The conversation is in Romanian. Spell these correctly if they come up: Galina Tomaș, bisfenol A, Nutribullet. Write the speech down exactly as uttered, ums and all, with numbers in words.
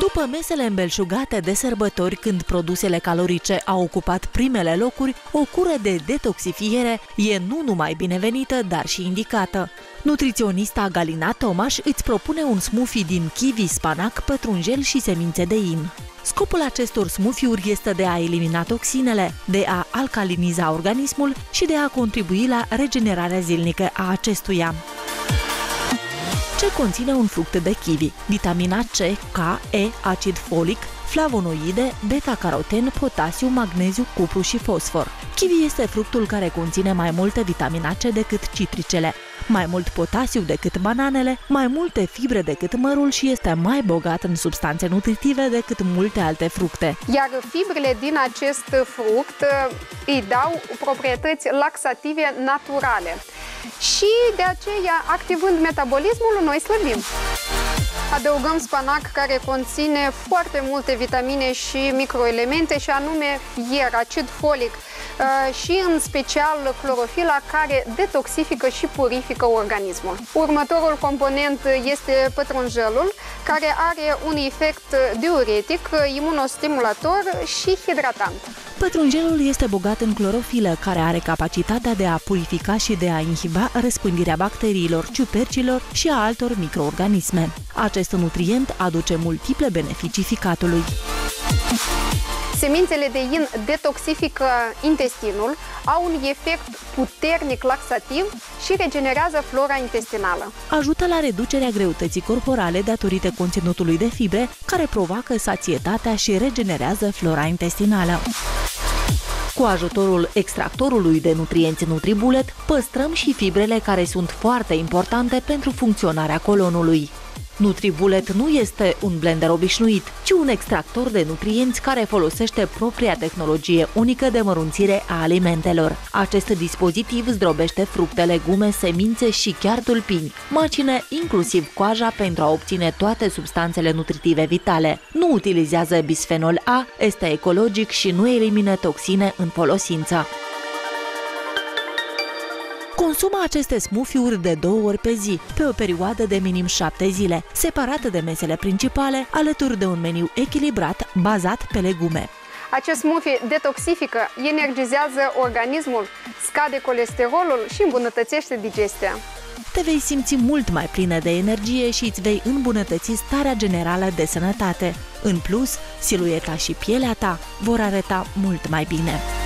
După mesele îmbelșugate de sărbători, când produsele calorice au ocupat primele locuri, o cură de detoxifiere e nu numai binevenită, dar și indicată. Nutriționista Galina Tomaș îți propune un smoothie din kiwi, spanac, pătrunjel și semințe de in. Scopul acestor smoothie-uri este de a elimina toxinele, de a alcaliniza organismul și de a contribui la regenerarea zilnică a acestuia. Ce conține un fruct de kiwi? Vitamina C, K, E, acid folic, flavonoide, beta-caroten, potasiu, magneziu, cupru și fosfor. Kiwi este fructul care conține mai multă vitamina C decât citricele, mai mult potasiu decât bananele, mai multe fibre decât mărul și este mai bogat în substanțe nutritive decât multe alte fructe. Iar fibrele din acest fruct îi dau proprietăți laxative naturale. Și de aceea, activând metabolismul, noi slăbim. Adăugăm spanac, care conține foarte multe vitamine și microelemente, și anume fier, acid folic și în special clorofila, care detoxifică și purifică organismul. Următorul component este pătrunjelul, care are un efect diuretic, imunostimulator și hidratant. Pătrunjelul este bogat în clorofilă, care are capacitatea de a purifica și de a inhiba răspândirea bacteriilor, ciupercilor și a altor microorganisme. Acest nutrient aduce multiple beneficii ficatului. Semințele de in detoxifică intestinul, au un efect puternic laxativ și regenerează flora intestinală. Ajută la reducerea greutății corporale datorită conținutului de fibre, care provoacă sațietatea și regenerează flora intestinală. Cu ajutorul extractorului de nutrienți Nutribullet, păstrăm și fibrele care sunt foarte importante pentru funcționarea colonului. Nutribullet nu este un blender obișnuit, ci un extractor de nutrienți care folosește propria tehnologie unică de mărunțire a alimentelor. Acest dispozitiv zdrobește fructe, legume, semințe și chiar tulpini. Macină inclusiv coaja pentru a obține toate substanțele nutritive vitale. Nu utilizează bisfenol A, este ecologic și nu elimină toxine în folosință. Consumă aceste smoothie-uri de două ori pe zi, pe o perioadă de minim șapte zile, separate de mesele principale, alături de un meniu echilibrat, bazat pe legume. Acest smoothie detoxifică, energizează organismul, scade colesterolul și îmbunătățește digestia. Te vei simți mult mai plină de energie și îți vei îmbunătăți starea generală de sănătate. În plus, silueta și pielea ta vor arăta mult mai bine.